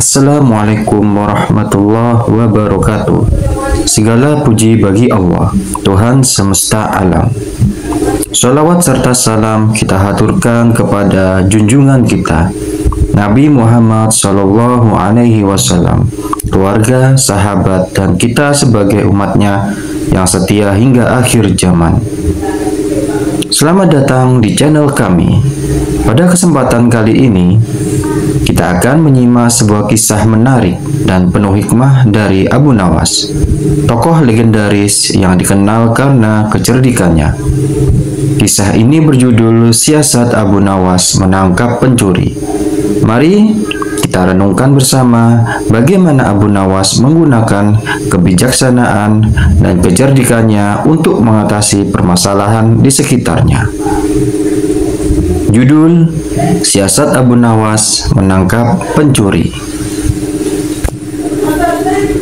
Assalamualaikum warahmatullahi wabarakatuh. Segala puji bagi Allah, Tuhan semesta alam. Sholawat serta salam kita haturkan kepada junjungan kita, Nabi Muhammad Shallallahu Alaihi Wasallam, keluarga, sahabat, dan kita sebagai umatnya yang setia hingga akhir zaman. Selamat datang di channel kami. Pada kesempatan kali ini, kita akan menyimak sebuah kisah menarik dan penuh hikmah dari Abu Nawas, tokoh legendaris yang dikenal karena kecerdikannya. Kisah ini berjudul Siasat Abu Nawas Menangkap Pencuri. Mari kita renungkan bersama bagaimana Abu Nawas menggunakan kebijaksanaan dan kecerdikannya untuk mengatasi permasalahan di sekitarnya. Judul Siasat Abu Nawas Menangkap Pencuri.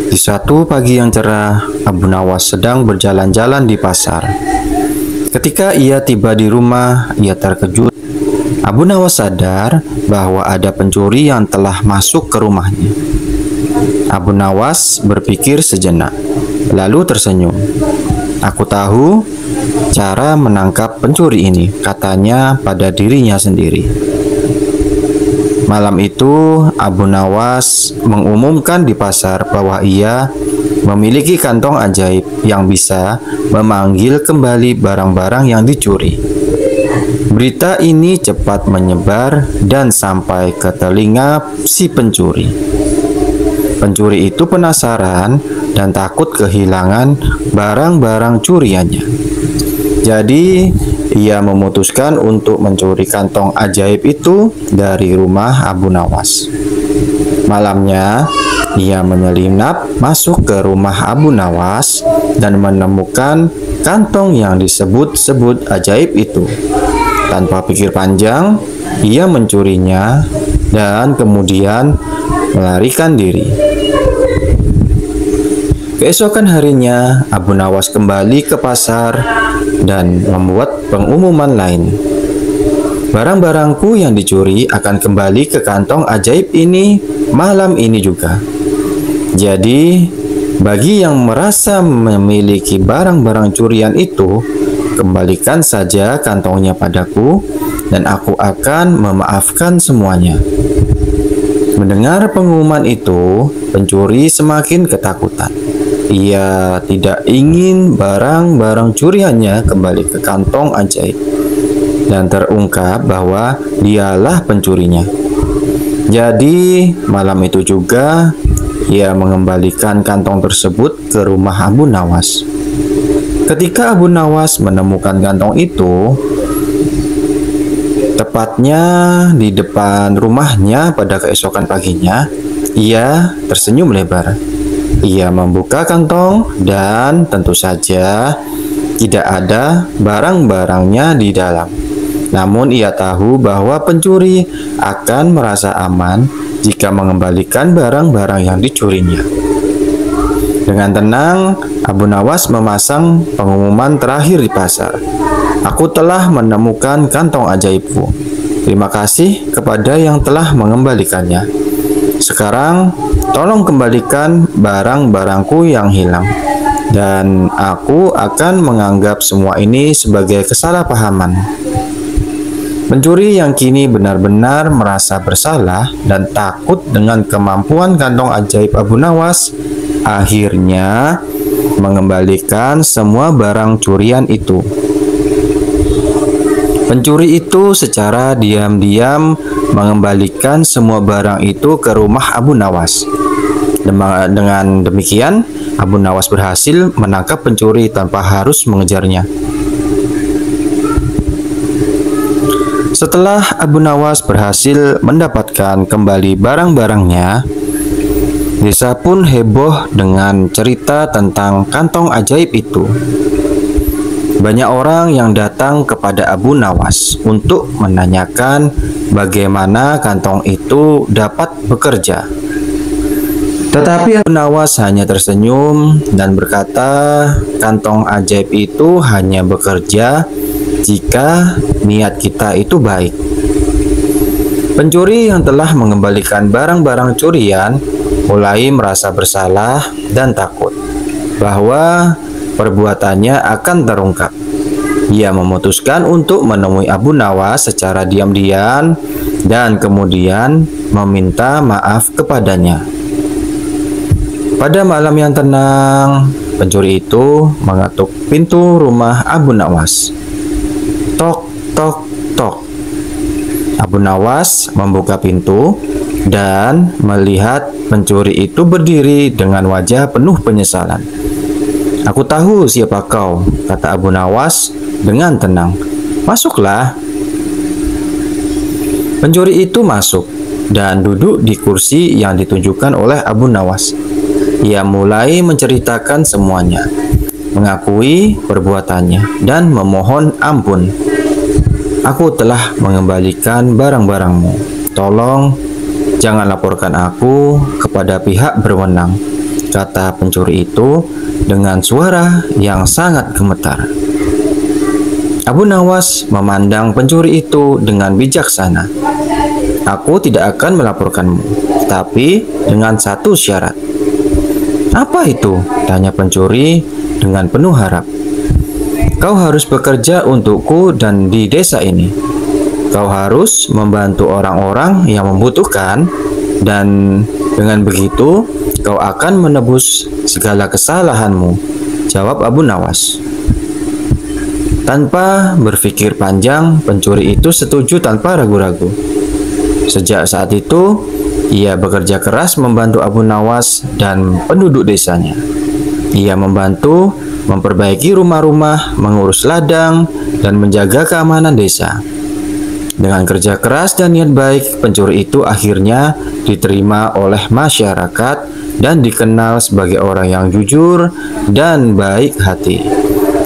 Di suatu pagi yang cerah, Abu Nawas sedang berjalan-jalan di pasar. Ketika ia tiba di rumah, ia terkejut. Abu Nawas sadar bahwa ada pencuri yang telah masuk ke rumahnya. Abu Nawas berpikir sejenak, lalu tersenyum. "Aku tahu cara menangkap pencuri ini," katanya pada dirinya sendiri. Malam itu, Abu Nawas mengumumkan di pasar bahwa ia memiliki kantong ajaib yang bisa memanggil kembali barang-barang yang dicuri. Berita ini cepat menyebar dan sampai ke telinga si pencuri. Pencuri itu penasaran dan takut kehilangan barang-barang curiannya. Jadi, ia memutuskan untuk mencuri kantong ajaib itu dari rumah Abu Nawas. Malamnya, ia menyelinap masuk ke rumah Abu Nawas dan menemukan kantong yang disebut-sebut ajaib itu. Tanpa pikir panjang, ia mencurinya dan kemudian melarikan diri. Keesokan harinya, Abu Nawas kembali ke pasar dan membuat pengumuman lain. "Barang-barangku yang dicuri akan kembali ke kantong ajaib ini malam ini juga." Jadi, bagi yang merasa memiliki barang-barang curian itu, kembalikan saja kantongnya padaku dan aku akan memaafkan semuanya. Mendengar pengumuman itu, pencuri semakin ketakutan. Ia tidak ingin barang-barang curiannya kembali ke kantong ajaib, dan terungkap bahwa dialah pencurinya. Jadi, malam itu juga ia mengembalikan kantong tersebut ke rumah Abu Nawas. Ketika Abu Nawas menemukan kantong itu, tepatnya di depan rumahnya pada keesokan paginya, ia tersenyum lebar. Ia membuka kantong dan tentu saja tidak ada barang-barangnya di dalam. Namun ia tahu bahwa pencuri akan merasa aman jika mengembalikan barang-barang yang dicurinya. Dengan tenang, Abu Nawas memasang pengumuman terakhir di pasar. "Aku telah menemukan kantong ajaibku. Terima kasih kepada yang telah mengembalikannya. Sekarang tolong kembalikan barang-barangku yang hilang, dan aku akan menganggap semua ini sebagai kesalahpahaman." Pencuri yang kini benar-benar merasa bersalah dan takut dengan kemampuan kantong ajaib Abu Nawas, akhirnya mengembalikan semua barang curian itu. Pencuri itu secara diam-diam mengembalikan semua barang itu ke rumah Abu Nawas. Dengan demikian, Abu Nawas berhasil menangkap pencuri tanpa harus mengejarnya. Setelah Abu Nawas berhasil mendapatkan kembali barang-barangnya, desa pun heboh dengan cerita tentang kantong ajaib itu. Banyak orang yang datang kepada Abu Nawas untuk menanyakan bagaimana kantong itu dapat bekerja. Tetapi Abu Nawas hanya tersenyum dan berkata, "Kantong ajaib itu hanya bekerja jika niat kita itu baik." Pencuri yang telah mengembalikan barang-barang curian mulai merasa bersalah dan takut bahwa perbuatannya akan terungkap. Ia memutuskan untuk menemui Abu Nawas secara diam-diam dan kemudian meminta maaf kepadanya. Pada malam yang tenang, pencuri itu mengetuk pintu rumah Abu Nawas. Tok, tok, tok. Abu Nawas membuka pintu dan melihat pencuri itu berdiri dengan wajah penuh penyesalan. "Aku tahu siapa kau," kata Abu Nawas dengan tenang. "Masuklah." Pencuri itu masuk dan duduk di kursi yang ditunjukkan oleh Abu Nawas. Ia mulai menceritakan semuanya, mengakui perbuatannya dan memohon ampun. "Aku telah mengembalikan barang-barangmu. Tolong jangan laporkan aku kepada pihak berwenang," kata pencuri itu dengan suara yang sangat gemetar. Abu Nawas memandang pencuri itu dengan bijaksana. "Aku tidak akan melaporkanmu, tapi dengan satu syarat." "Apa itu?" tanya pencuri dengan penuh harap. "Kau harus bekerja untukku dan di desa ini. Kau harus membantu orang-orang yang membutuhkan, dan dengan begitu kau akan menebus segala kesalahanmu," jawab Abu Nawas. Tanpa berpikir panjang, pencuri itu setuju tanpa ragu-ragu. Sejak saat itu, ia bekerja keras membantu Abu Nawas dan penduduk desanya. Ia membantu memperbaiki rumah-rumah, mengurus ladang, dan menjaga keamanan desa. Dengan kerja keras dan niat baik, pencuri itu akhirnya diterima oleh masyarakat dan dikenal sebagai orang yang jujur dan baik hati.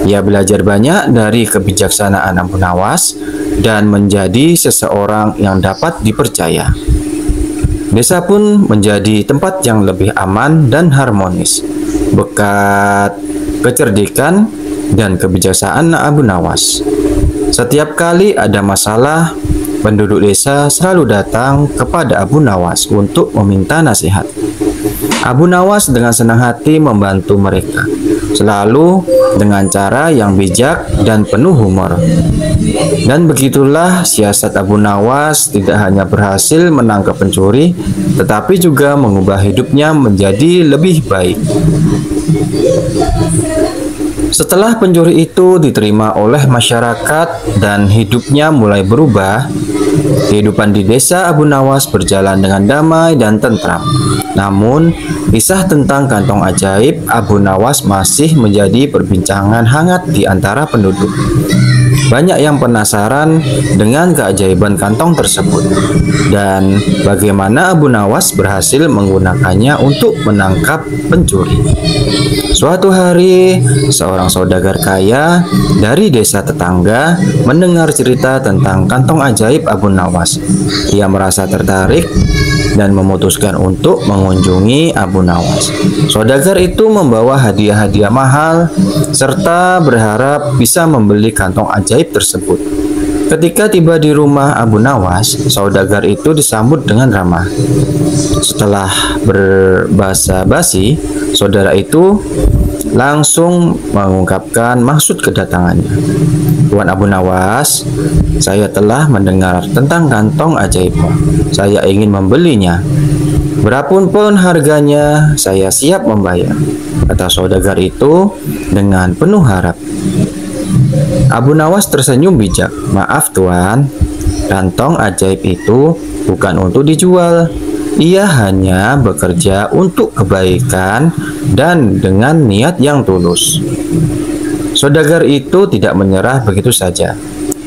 Ia belajar banyak dari kebijaksanaan Abu Nawas dan menjadi seseorang yang dapat dipercaya. Desa pun menjadi tempat yang lebih aman dan harmonis berkat kecerdikan dan kebijaksanaan Abu Nawas. Setiap kali ada masalah, penduduk desa selalu datang kepada Abu Nawas untuk meminta nasihat. Abu Nawas dengan senang hati membantu mereka, selalu dengan cara yang bijak dan penuh humor. Dan begitulah siasat Abu Nawas tidak hanya berhasil menangkap pencuri, tetapi juga mengubah hidupnya menjadi lebih baik. Setelah pencuri itu diterima oleh masyarakat dan hidupnya mulai berubah, kehidupan di desa Abu Nawas berjalan dengan damai dan tentram. Namun, kisah tentang kantong ajaib Abu Nawas masih menjadi perbincangan hangat di antara penduduk. Banyak yang penasaran dengan keajaiban kantong tersebut dan bagaimana Abu Nawas berhasil menggunakannya untuk menangkap pencuri. Suatu hari, seorang saudagar kaya dari desa tetangga mendengar cerita tentang kantong ajaib Abu Nawas. Ia merasa tertarik dan memutuskan untuk mengunjungi Abu Nawas. Saudagar itu membawa hadiah-hadiah mahal serta berharap bisa membeli kantong ajaib tersebut. Ketika tiba di rumah Abu Nawas, saudagar itu disambut dengan ramah. Setelah berbasa-basi, saudara itu langsung mengungkapkan maksud kedatangannya. "Tuan Abu Nawas, saya telah mendengar tentang kantong ajaibmu. Saya ingin membelinya. Berapun pun harganya, saya siap membayar," kata saudagar itu dengan penuh harap. Abu Nawas tersenyum bijak. "Maaf Tuan, kantong ajaib itu bukan untuk dijual. Ia hanya bekerja untuk kebaikan dan dengan niat yang tulus." Saudagar itu tidak menyerah begitu saja.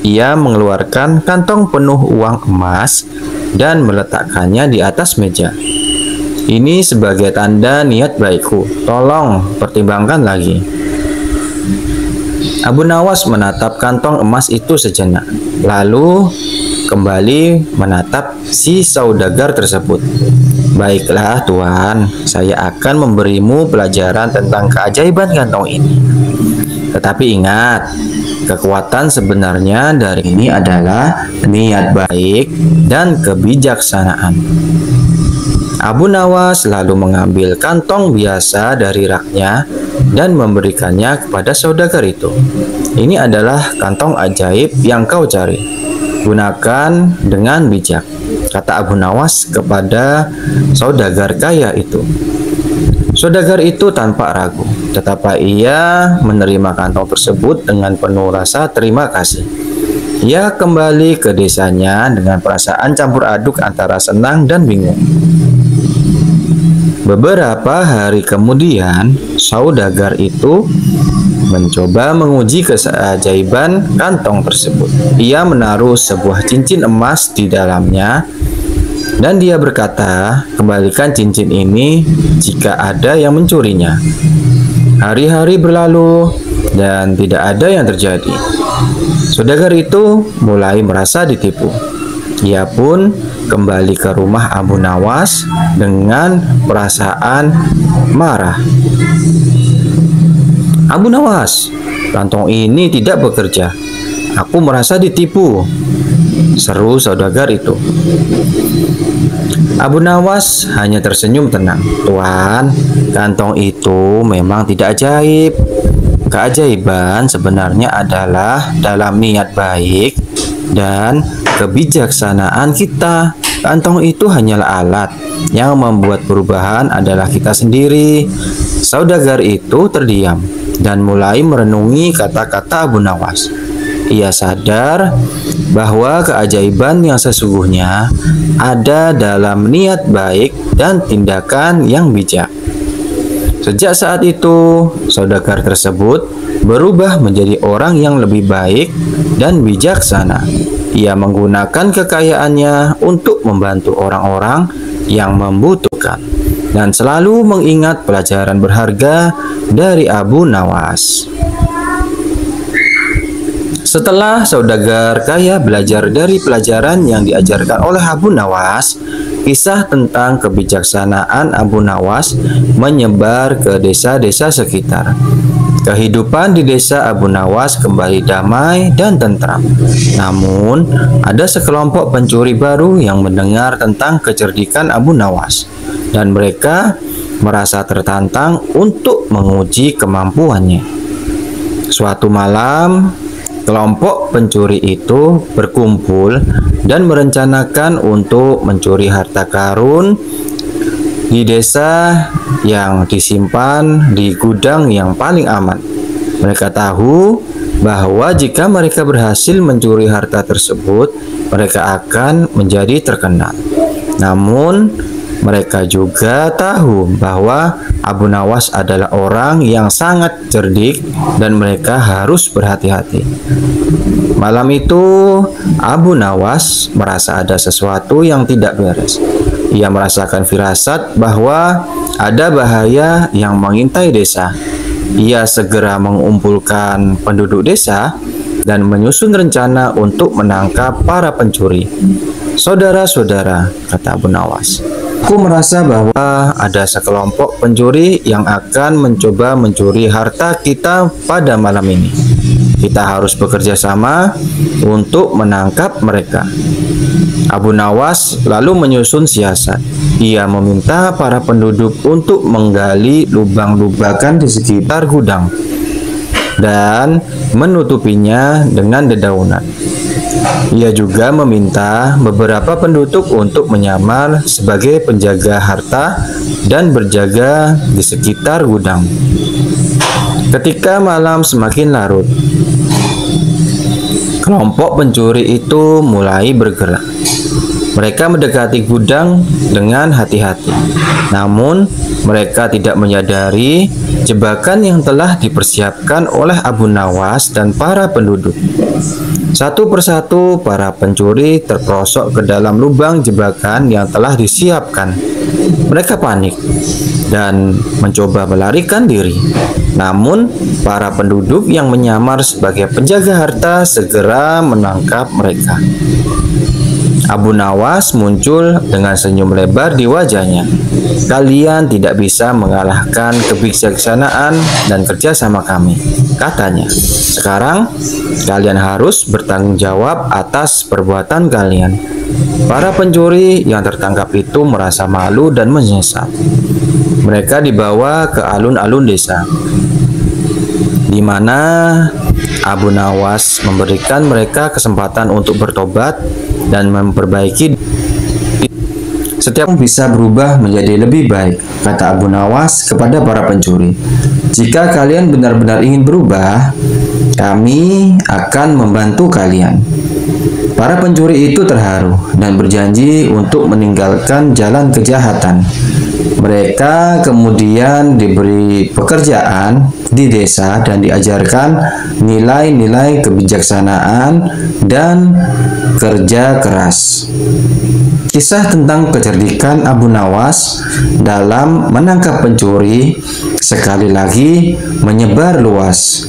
Ia mengeluarkan kantong penuh uang emas dan meletakkannya di atas meja. "Ini sebagai tanda niat baikku. Tolong pertimbangkan lagi." Abu Nawas menatap kantong emas itu sejenak, lalu kembali menatap si saudagar tersebut. "Baiklah Tuan, saya akan memberimu pelajaran tentang keajaiban kantong ini. Tetapi ingat, Kekuatan sebenarnya dari ini adalah niat baik dan kebijaksanaan. Abu Nawas lalu mengambil kantong biasa dari raknya dan memberikannya kepada saudagar itu. Ini adalah kantong ajaib yang kau cari. Gunakan dengan bijak, kata Abu Nawas kepada saudagar kaya itu. Saudagar itu tanpa ragu, tetapi ia menerima kantong tersebut dengan penuh rasa terima kasih. Ia kembali ke desanya dengan perasaan campur aduk antara senang dan bingung. Beberapa hari kemudian, saudagar itu mencoba menguji keajaiban kantong tersebut. Ia menaruh sebuah cincin emas di dalamnya dan dia berkata, "Kembalikan cincin ini jika ada yang mencurinya." Hari-hari berlalu dan tidak ada yang terjadi. Saudagar itu mulai merasa ditipu. Ia pun kembali ke rumah Abu Nawas dengan perasaan marah. "Abu Nawas, kantong ini tidak bekerja. Aku merasa ditipu," seru saudagar itu. Abu Nawas hanya tersenyum tenang. "Tuan, kantong itu memang tidak ajaib. Keajaiban sebenarnya adalah dalam niat baik dan kebijaksanaan kita. Kantong itu hanyalah alat. Yang membuat perubahan adalah kita sendiri." Saudagar itu terdiam dan mulai merenungi kata-kata Abu Nawas. Ia sadar bahwa keajaiban yang sesungguhnya ada dalam niat baik dan tindakan yang bijak. Sejak saat itu, saudagar tersebut berubah menjadi orang yang lebih baik dan bijaksana. Ia menggunakan kekayaannya untuk membantu orang-orang yang membutuhkan dan selalu mengingat pelajaran berharga dari Abu Nawas. Setelah saudagar kaya belajar dari pelajaran yang diajarkan oleh Abu Nawas, kisah tentang kebijaksanaan Abu Nawas menyebar ke desa-desa sekitar. Kehidupan di desa Abu Nawas kembali damai dan tentram. Namun, ada sekelompok pencuri baru yang mendengar tentang kecerdikan Abu Nawas, dan mereka merasa tertantang untuk menguji kemampuannya. Suatu malam, kelompok pencuri itu berkumpul dan merencanakan untuk mencuri harta karun di desa yang disimpan di gudang yang paling aman. Mereka tahu bahwa jika mereka berhasil mencuri harta tersebut, mereka akan menjadi terkenal. Namun, mereka juga tahu bahwa Abu Nawas adalah orang yang sangat cerdik dan mereka harus berhati-hati. Malam itu, Abu Nawas merasa ada sesuatu yang tidak beres. Ia merasakan firasat bahwa ada bahaya yang mengintai desa. Ia segera mengumpulkan penduduk desa dan menyusun rencana untuk menangkap para pencuri. "Saudara-saudara," kata Abu Nawas, "aku merasa bahwa ada sekelompok pencuri yang akan mencoba mencuri harta kita pada malam ini. Kita harus bekerja sama untuk menangkap mereka." Abu Nawas lalu menyusun siasat. Ia meminta para penduduk untuk menggali lubang-lubakan di sekitar gudang dan menutupinya dengan dedaunan. Ia juga meminta beberapa penduduk untuk menyamar sebagai penjaga harta dan berjaga di sekitar gudang. Ketika malam semakin larut, kelompok pencuri itu mulai bergerak. Mereka mendekati gudang dengan hati-hati. Namun, mereka tidak menyadari jebakan yang telah dipersiapkan oleh Abu Nawas dan para penduduk. Satu persatu, para pencuri terperosok ke dalam lubang jebakan yang telah disiapkan. Mereka panik dan mencoba melarikan diri. Namun, para penduduk yang menyamar sebagai penjaga harta segera menangkap mereka. Abu Nawas muncul dengan senyum lebar di wajahnya. "Kalian tidak bisa mengalahkan kebijaksanaan dan kerja sama kami," katanya. "Sekarang kalian harus bertanggung jawab atas perbuatan kalian." Para pencuri yang tertangkap itu merasa malu dan menyesal. Mereka dibawa ke alun-alun desa, di mana Abu Nawas memberikan mereka kesempatan untuk bertobat dan memperbaiki. "Setiap orang bisa berubah menjadi lebih baik," kata Abu Nawas kepada para pencuri. "Jika kalian benar-benar ingin berubah, kami akan membantu kalian." Para pencuri itu terharu dan berjanji untuk meninggalkan jalan kejahatan. Mereka kemudian diberi pekerjaan di desa dan diajarkan nilai-nilai kebijaksanaan dan kerja keras. Kisah tentang kecerdikan Abu Nawas dalam menangkap pencuri sekali lagi menyebar luas.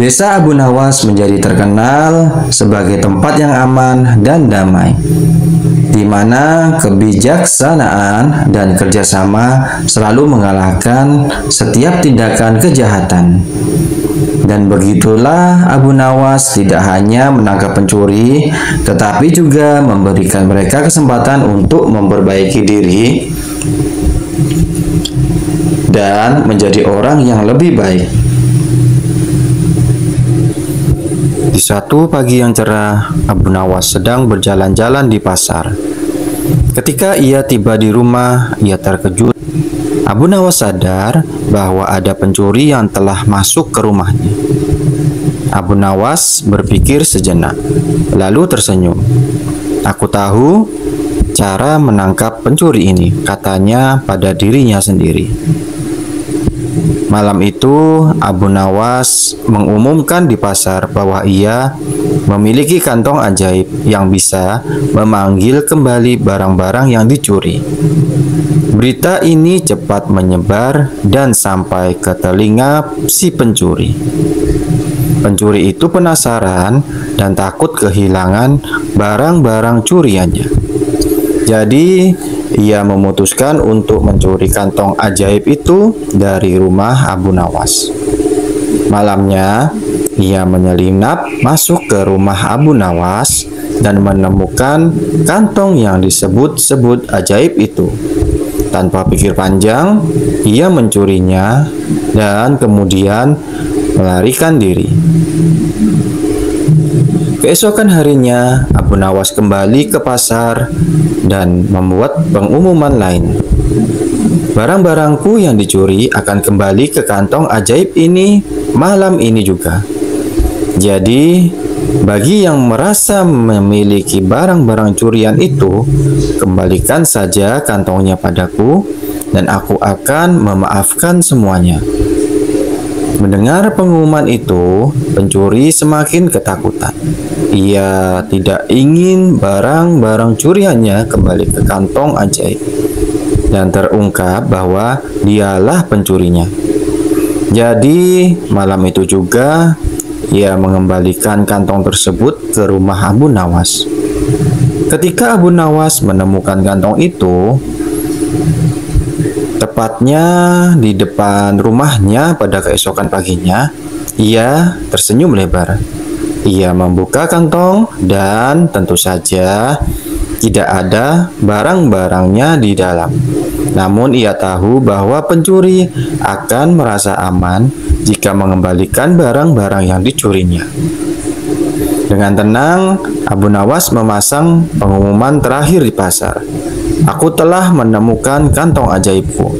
Desa Abu Nawas menjadi terkenal sebagai tempat yang aman dan damai, di mana kebijaksanaan dan kerjasama selalu mengalahkan setiap tindakan kejahatan. Dan begitulah Abu Nawas tidak hanya menangkap pencuri, tetapi juga memberikan mereka kesempatan untuk memperbaiki diri dan menjadi orang yang lebih baik. Di satu pagi yang cerah, Abu Nawas sedang berjalan-jalan di pasar. Ketika ia tiba di rumah, ia terkejut. Abu Nawas sadar bahwa ada pencuri yang telah masuk ke rumahnya. Abu Nawas berpikir sejenak, lalu tersenyum. "Aku tahu cara menangkap pencuri ini," katanya pada dirinya sendiri. Malam itu, Abu Nawas mengumumkan di pasar bahwa ia memiliki kantong ajaib yang bisa memanggil kembali barang-barang yang dicuri. Berita ini cepat menyebar dan sampai ke telinga si pencuri. Pencuri itu penasaran dan takut kehilangan barang-barang curiannya. Jadi, ia memutuskan untuk mencuri kantong ajaib itu dari rumah Abu Nawas. Malamnya, ia menyelinap masuk ke rumah Abu Nawas dan menemukan kantong yang disebut-sebut ajaib itu. Tanpa pikir panjang, ia mencurinya dan kemudian melarikan diri. Keesokan harinya, Abu Nawas kembali ke pasar dan membuat pengumuman lain. "Barang-barangku yang dicuri akan kembali ke kantong ajaib ini malam ini juga." Jadi, bagi yang merasa memiliki barang-barang curian itu, kembalikan saja kantongnya padaku dan aku akan memaafkan semuanya. Mendengar pengumuman itu, pencuri semakin ketakutan. Ia tidak ingin barang-barang curiannya kembali ke kantong ajaib dan terungkap bahwa dialah pencurinya. Jadi, malam itu juga ia mengembalikan kantong tersebut ke rumah Abu Nawas. Ketika Abu Nawas menemukan kantong itu, tepatnya di depan rumahnya pada keesokan paginya, ia tersenyum lebar. Ia membuka kantong dan tentu saja tidak ada barang-barangnya di dalam. Namun ia tahu bahwa pencuri akan merasa aman jika mengembalikan barang-barang yang dicurinya. Dengan tenang, Abu Nawas memasang pengumuman terakhir di pasar. "Aku telah menemukan kantong ajaibku.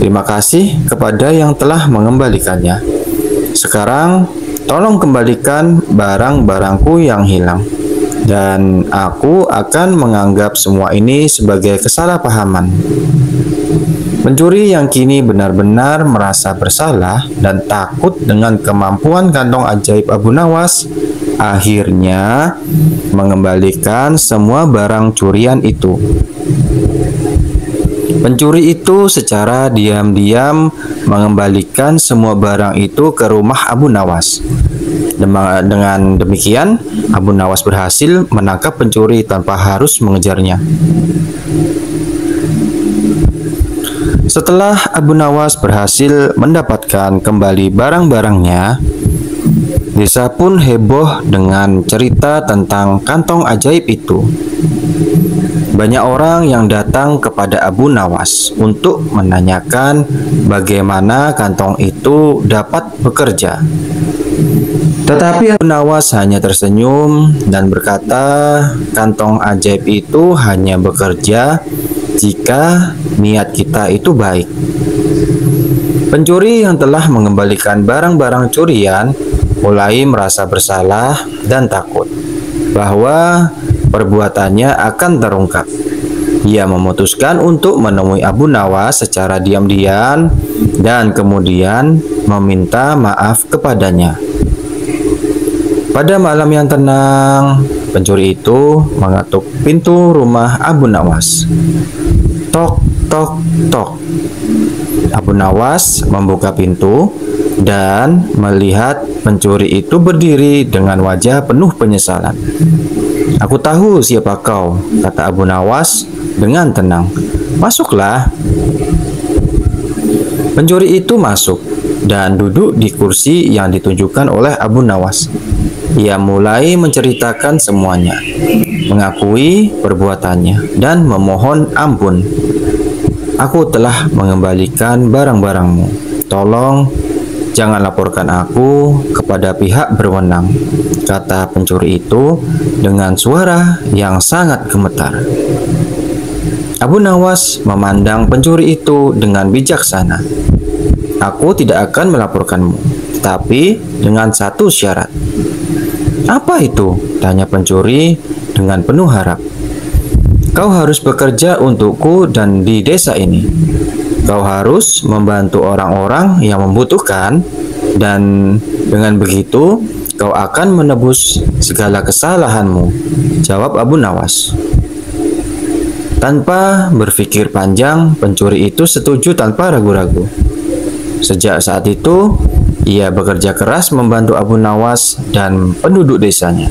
Terima kasih kepada yang telah mengembalikannya. Sekarang, tolong kembalikan barang-barangku yang hilang. Dan aku akan menganggap semua ini sebagai kesalahpahaman." Pencuri yang kini benar-benar merasa bersalah dan takut dengan kemampuan kantong ajaib Abu Nawas, akhirnya mengembalikan semua barang curian itu. Pencuri itu secara diam-diam mengembalikan semua barang itu ke rumah Abu Nawas. Dengan demikian, Abu Nawas berhasil menangkap pencuri tanpa harus mengejarnya. Setelah Abu Nawas berhasil mendapatkan kembali barang-barangnya, desa pun heboh dengan cerita tentang kantong ajaib itu. Banyak orang yang datang kepada Abu Nawas untuk menanyakan bagaimana kantong itu dapat bekerja. Tetapi Abu Nawas hanya tersenyum dan berkata, "Kantong ajaib itu hanya bekerja jika niat kita itu baik." Pencuri yang telah mengembalikan barang-barang curian mulai merasa bersalah dan takut bahwa perbuatannya akan terungkap. Ia memutuskan untuk menemui Abu Nawas secara diam-diam dan kemudian meminta maaf kepadanya. Pada malam yang tenang, pencuri itu mengetuk pintu rumah Abu Nawas. Tok, tok, tok. Abu Nawas membuka pintu dan melihat pencuri itu berdiri dengan wajah penuh penyesalan. "Aku tahu siapa kau," kata Abu Nawas dengan tenang. "Masuklah." Pencuri itu masuk dan duduk di kursi yang ditunjukkan oleh Abu Nawas. Ia mulai menceritakan semuanya, mengakui perbuatannya dan memohon ampun. "Aku telah mengembalikan barang-barangmu. Tolong jangan laporkan aku kepada pihak berwenang," kata pencuri itu dengan suara yang sangat gemetar. Abu Nawas memandang pencuri itu dengan bijaksana. "Aku tidak akan melaporkanmu, tapi dengan satu syarat." "Apa itu?" tanya pencuri dengan penuh harap. "Kau harus bekerja untukku dan di desa ini. Kau harus membantu orang-orang yang membutuhkan, dan dengan begitu kau akan menebus segala kesalahanmu," jawab Abu Nawas. Tanpa berpikir panjang, pencuri itu setuju tanpa ragu-ragu. Sejak saat itu, ia bekerja keras membantu Abu Nawas dan penduduk desanya.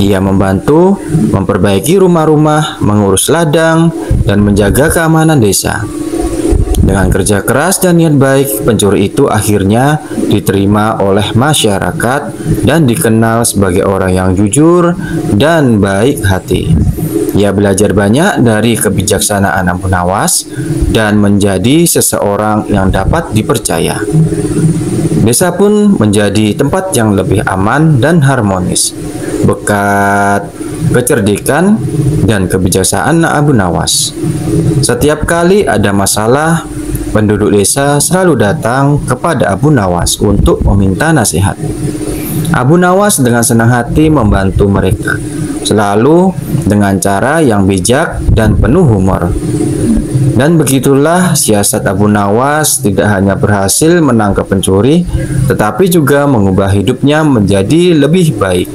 Ia membantu memperbaiki rumah-rumah, mengurus ladang, dan menjaga keamanan desa. Dengan kerja keras dan niat baik, pencuri itu akhirnya diterima oleh masyarakat dan dikenal sebagai orang yang jujur dan baik hati. Ia belajar banyak dari kebijaksanaan Abu Nawas dan menjadi seseorang yang dapat dipercaya. Desa pun menjadi tempat yang lebih aman dan harmonis berkat kecerdikan dan kebijaksanaan Abu Nawas. Setiap kali ada masalah, penduduk desa selalu datang kepada Abu Nawas untuk meminta nasihat. Abu Nawas dengan senang hati membantu mereka, selalu dengan cara yang bijak dan penuh humor. Dan begitulah siasat Abu Nawas tidak hanya berhasil menangkap pencuri, tetapi juga mengubah hidupnya menjadi lebih baik.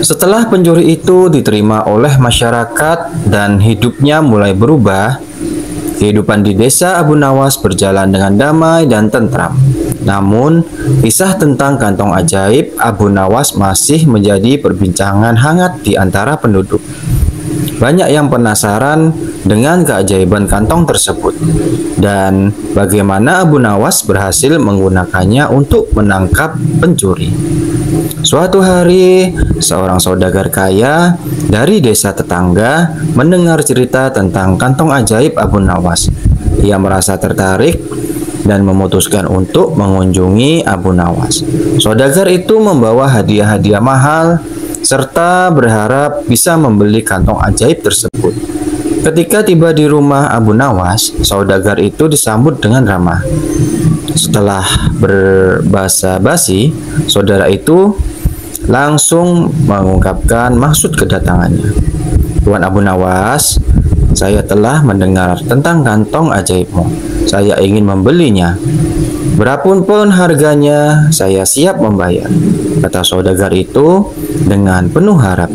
Setelah pencuri itu diterima oleh masyarakat dan hidupnya mulai berubah, kehidupan di desa Abu Nawas berjalan dengan damai dan tentram. Namun, kisah tentang kantong ajaib Abu Nawas masih menjadi perbincangan hangat di antara penduduk. Banyak yang penasaran dengan keajaiban kantong tersebut dan bagaimana Abu Nawas berhasil menggunakannya untuk menangkap pencuri. Suatu hari, seorang saudagar kaya dari desa tetangga mendengar cerita tentang kantong ajaib Abu Nawas. Ia merasa tertarik dan memutuskan untuk mengunjungi Abu Nawas. Saudagar itu membawa hadiah-hadiah mahal serta berharap bisa membeli kantong ajaib tersebut. Ketika tiba di rumah Abu Nawas, saudagar itu disambut dengan ramah. Setelah berbasa-basi, saudara itu langsung mengungkapkan maksud kedatangannya. "Tuan Abu Nawas, saya telah mendengar tentang kantong ajaibmu. Saya ingin membelinya. Berapapun pun harganya, saya siap membayar," kata saudagar itu dengan penuh harap.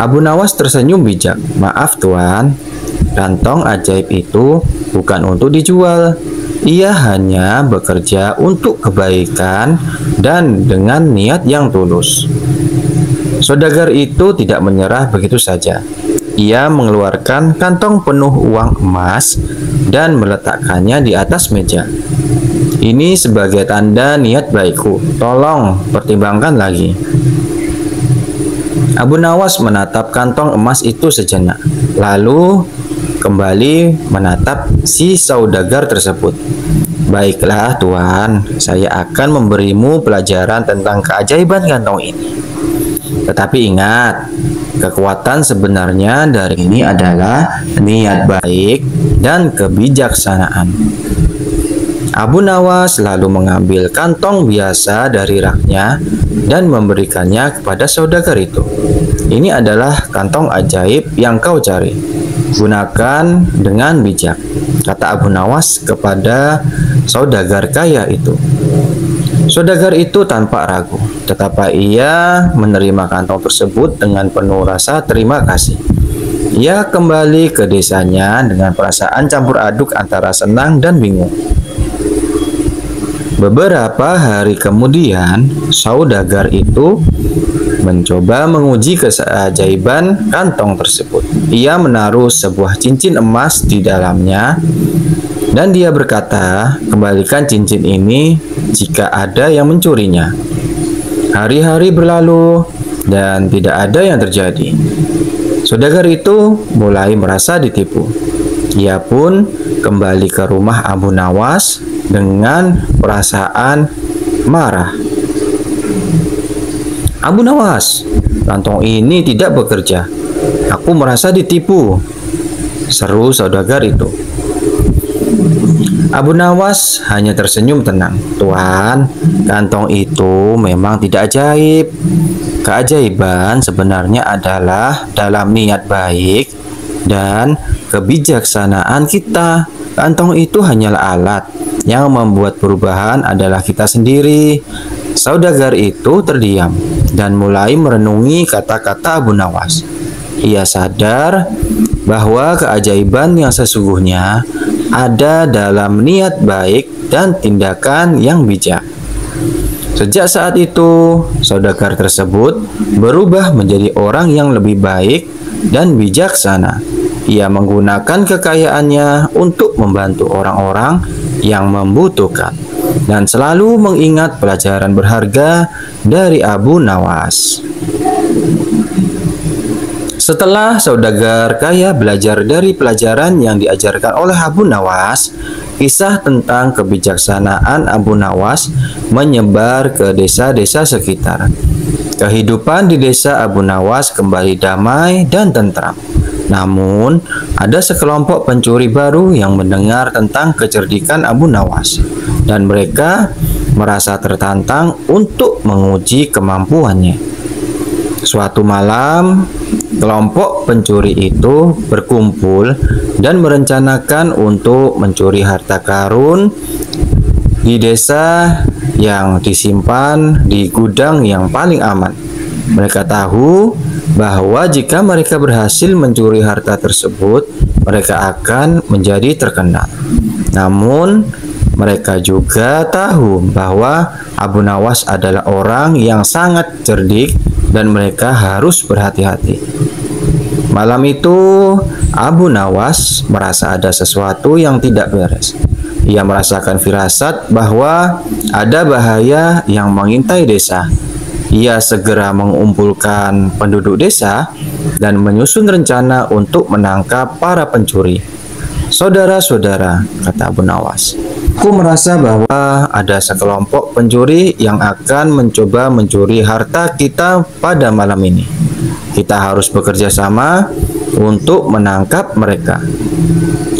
Abu Nawas tersenyum bijak. "Maaf Tuan, kantong ajaib itu bukan untuk dijual, Ia hanya bekerja untuk kebaikan dan dengan niat yang tulus. Saudagar itu tidak menyerah begitu saja. Ia mengeluarkan kantong penuh uang emas dan meletakkannya di atas meja. Ini sebagai tanda niat baikku. Tolong pertimbangkan lagi. Abu Nawas menatap kantong emas itu sejenak, lalu kembali menatap si saudagar tersebut. Baiklah Tuan, saya akan memberimu pelajaran tentang keajaiban kantong ini. Tetapi ingat, kekuatan sebenarnya dari ini adalah niat baik dan kebijaksanaan. Abu Nawas lalu mengambil kantong biasa dari raknya dan memberikannya kepada saudagar itu. Ini adalah kantong ajaib yang kau cari. Gunakan dengan bijak, kata Abu Nawas kepada saudagar kaya itu. Saudagar itu tanpa ragu, tetapi ia menerima kantong tersebut dengan penuh rasa terima kasih. Ia kembali ke desanya dengan perasaan campur aduk antara senang dan bingung. Beberapa hari kemudian, saudagar itu mencoba menguji keajaiban kantong tersebut. Ia menaruh sebuah cincin emas di dalamnya dan dia berkata, "Kembalikan cincin ini jika ada yang mencurinya." Hari-hari berlalu dan tidak ada yang terjadi. Saudagar itu mulai merasa ditipu. Ia pun kembali ke rumah Abu Nawas dengan perasaan marah. "Abu Nawas, kantong ini tidak bekerja. Aku merasa ditipu," seru saudagar itu. Abu Nawas hanya tersenyum tenang. "Tuan, kantong itu memang tidak ajaib. Keajaiban sebenarnya adalah dalam niat baik dan kebijaksanaan kita. Kantong itu hanyalah alat. Yang membuat perubahan adalah kita sendiri." Saudagar itu terdiam dan mulai merenungi kata-kata Abu Nawas. Ia sadar bahwa keajaiban yang sesungguhnya ada dalam niat baik dan tindakan yang bijak. Sejak saat itu, saudagar tersebut berubah menjadi orang yang lebih baik dan bijaksana. Ia menggunakan kekayaannya untuk membantu orang-orang yang membutuhkan dan selalu mengingat pelajaran berharga dari Abu Nawas. Setelah saudagar kaya belajar dari pelajaran yang diajarkan oleh Abu Nawas, kisah tentang kebijaksanaan Abu Nawas menyebar ke desa-desa sekitar. Kehidupan di desa Abu Nawas kembali damai dan tentram. Namun, ada sekelompok pencuri baru yang mendengar tentang kecerdikan Abu Nawas, dan mereka merasa tertantang untuk menguji kemampuannya. Suatu malam, kelompok pencuri itu berkumpul dan merencanakan untuk mencuri harta karun di desa yang disimpan di gudang yang paling aman. Mereka tahu bahwa jika mereka berhasil mencuri harta tersebut, mereka akan menjadi terkenal. Namun, mereka juga tahu bahwa Abu Nawas adalah orang yang sangat cerdik dan mereka harus berhati-hati. Malam itu, Abu Nawas merasa ada sesuatu yang tidak beres. Ia merasakan firasat bahwa ada bahaya yang mengintai desa. Ia segera mengumpulkan penduduk desa dan menyusun rencana untuk menangkap para pencuri. "Saudara-saudara," kata Abu Nawas, "aku merasa bahwa ada sekelompok pencuri yang akan mencoba mencuri harta kita pada malam ini. Kita harus bekerja sama untuk menangkap mereka."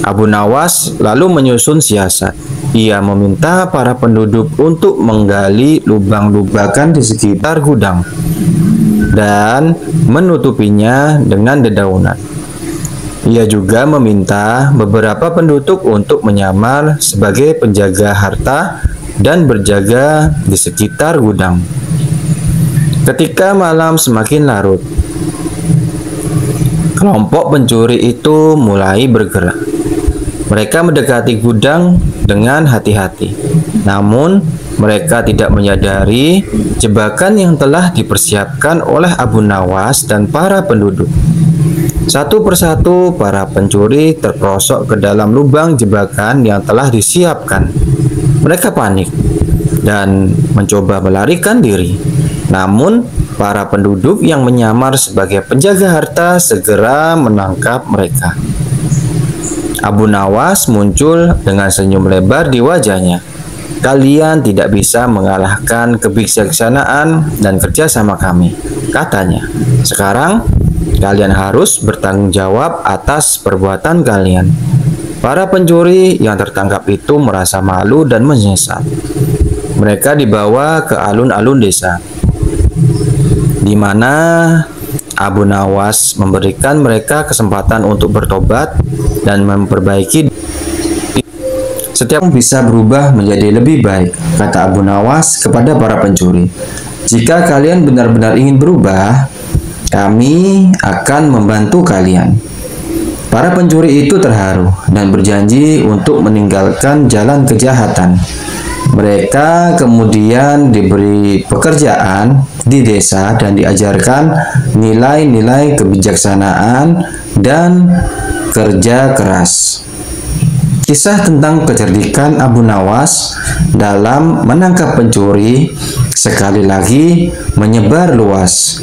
Abu Nawas lalu menyusun siasat. Ia meminta para penduduk untuk menggali lubang-lubakan di sekitar gudang dan menutupinya dengan dedaunan. Ia juga meminta beberapa penduduk untuk menyamar sebagai penjaga harta dan berjaga di sekitar gudang. Ketika malam semakin larut, kelompok pencuri itu mulai bergerak. Mereka mendekati gudang dengan hati-hati. Namun mereka tidak menyadari jebakan yang telah dipersiapkan oleh Abu Nawas dan para penduduk. Satu persatu para pencuri terperosok ke dalam lubang jebakan yang telah disiapkan. Mereka panik dan mencoba melarikan diri. Namun para penduduk yang menyamar sebagai penjaga harta segera menangkap mereka. Abu Nawas muncul dengan senyum lebar di wajahnya. "Kalian tidak bisa mengalahkan kebijaksanaan dan kerja sama kami," katanya. "Sekarang kalian harus bertanggung jawab atas perbuatan kalian." Para pencuri yang tertangkap itu merasa malu dan menyesal. Mereka dibawa ke alun-alun desa, di mana Abu Nawas memberikan mereka kesempatan untuk bertobat dan memperbaiki. "Setiap orang bisa berubah menjadi lebih baik," kata Abu Nawas kepada para pencuri. "Jika kalian benar-benar ingin berubah, kami akan membantu kalian." Para pencuri itu terharu dan berjanji untuk meninggalkan jalan kejahatan. Mereka kemudian diberi pekerjaan di desa dan diajarkan nilai-nilai kebijaksanaan dan kerja keras. Kisah tentang kecerdikan Abu Nawas dalam menangkap pencuri sekali lagi menyebar luas.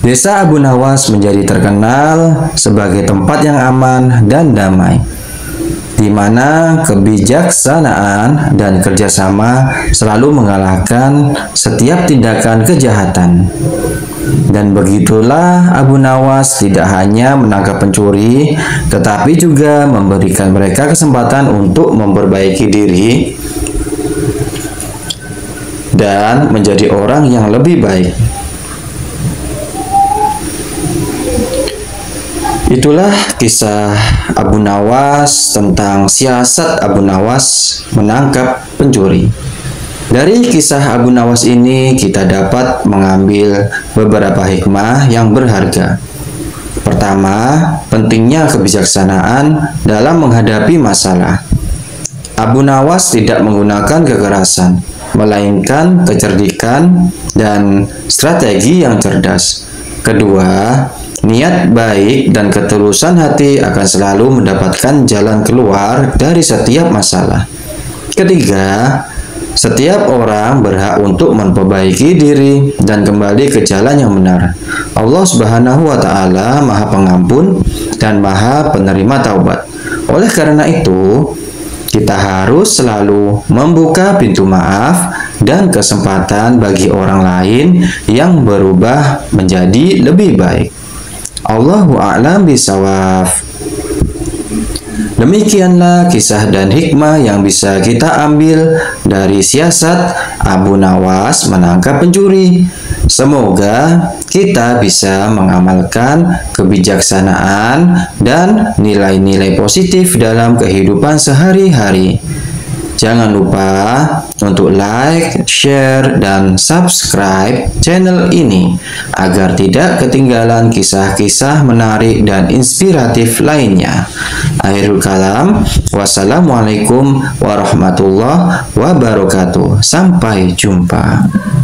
Desa Abu Nawas menjadi terkenal sebagai tempat yang aman dan damai, di mana kebijaksanaan dan kerjasama selalu mengalahkan setiap tindakan kejahatan. Dan begitulah Abu Nawas tidak hanya menangkap pencuri, tetapi juga memberikan mereka kesempatan untuk memperbaiki diri dan menjadi orang yang lebih baik. Itulah kisah Abu Nawas tentang siasat Abu Nawas menangkap pencuri. Dari kisah Abu Nawas ini kita dapat mengambil beberapa hikmah yang berharga. Pertama, pentingnya kebijaksanaan dalam menghadapi masalah. Abu Nawas tidak menggunakan kekerasan, melainkan kecerdikan dan strategi yang cerdas. Kedua, niat baik dan ketulusan hati akan selalu mendapatkan jalan keluar dari setiap masalah. Ketiga, setiap orang berhak untuk memperbaiki diri dan kembali ke jalan yang benar. Allah Subhanahu wa Ta'ala Maha Pengampun dan Maha Penerima Taubat. Oleh karena itu, kita harus selalu membuka pintu maaf dan kesempatan bagi orang lain yang berubah menjadi lebih baik. Allahu a'lam bishawab. Demikianlah kisah dan hikmah yang bisa kita ambil dari siasat Abu Nawas menangkap pencuri. Semoga kita bisa mengamalkan kebijaksanaan dan nilai-nilai positif dalam kehidupan sehari-hari. Jangan lupa untuk like, share, dan subscribe channel ini agar tidak ketinggalan kisah-kisah menarik dan inspiratif lainnya. Akhirul kalam, wassalamualaikum warahmatullahi wabarakatuh. Sampai jumpa.